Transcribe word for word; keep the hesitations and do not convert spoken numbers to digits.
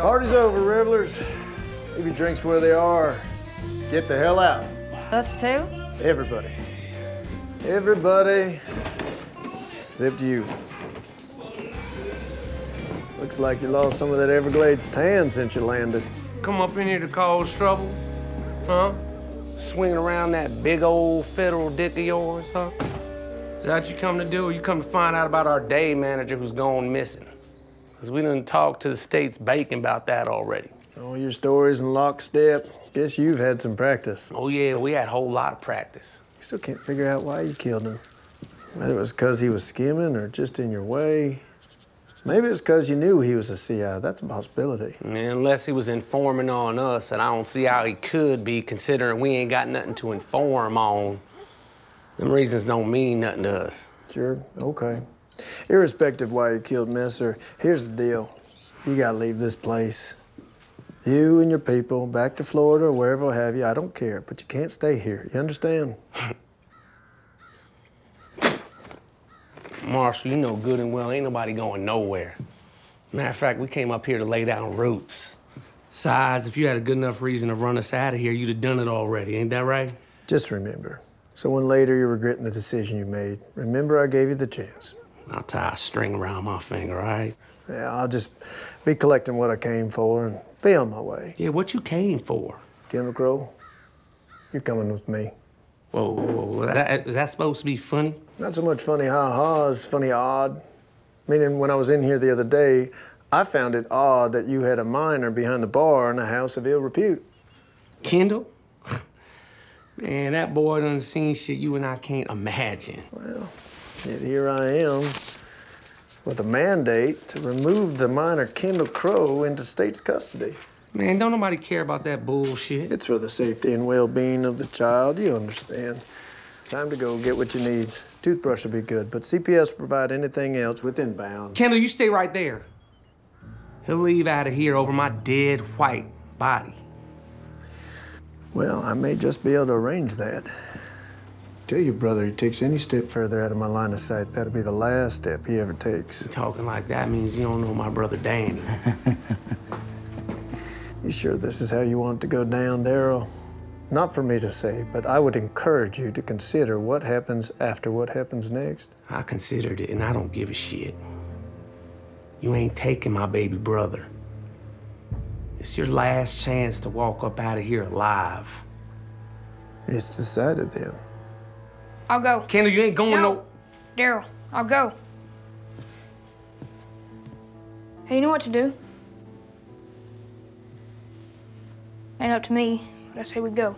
Party's over, revelers. Leave your drinks where they are. Get the hell out. Us too? Everybody. Everybody except you. Looks like you lost some of that Everglades tan since you landed. Come up in here to cause trouble, huh? Swinging around that big old federal dick of yours, huh? Is that what you come to do, or you come to find out about our day manager who's gone missing? Because we done talked to the state's bacon about that already. All your stories in lockstep. Guess you've had some practice. Oh, yeah, we had a whole lot of practice. You still can't figure out why you killed him. Whether it was because he was skimming or just in your way. Maybe it was because you knew he was a C I. That's a possibility. Yeah, unless he was informing on us, and I don't see how he could be, considering we ain't got nothing to inform on. Them reasons don't mean nothing to us. Sure, okay. Irrespective of why you killed Messer, here's the deal. You gotta leave this place. You and your people, back to Florida or wherever I'll have you, I don't care, but you can't stay here, you understand? Marshal, you know good and well ain't nobody going nowhere. Matter of fact, we came up here to lay down roots. Besides, if you had a good enough reason to run us out of here, you'd have done it already, ain't that right? Just remember. So when later you're regretting the decision you made, remember I gave you the chance. I'll tie a string around my finger, all right? Yeah, I'll just be collecting what I came for and be on my way. Yeah, what you came for? Darryl Crowe, you're coming with me. Whoa, whoa, whoa. That, is that supposed to be funny? Not so much funny ha-ha as funny odd. Meaning when I was in here the other day, I found it odd that you had a minor behind the bar in a house of ill repute. Kendall? Man, that boy done seen shit you and I can't imagine. Well, yet here I am with a mandate to remove the minor Darryl Crowe into state's custody. Man, don't nobody care about that bullshit. It's for the safety and well-being of the child, you understand. Time to go get what you need. Toothbrush will be good, but C P S will provide anything else within bounds. Kendall, you stay right there. He'll leave out of here over my dead white body. Well, I may just be able to arrange that. Tell your brother he takes any step further out of my line of sight, that'll be the last step he ever takes. Talking like that means you don't know my brother Danny. You sure this is how you want it to go down, Darryl? Not for me to say, but I would encourage you to consider what happens after what happens next. I considered it, and I don't give a shit. You ain't taking my baby brother. It's your last chance to walk up out of here alive. It's decided then. I'll go. Kendall, you ain't going no. no... Darryl, I'll go. Hey, you know what to do? Ain't up to me, but I say we go.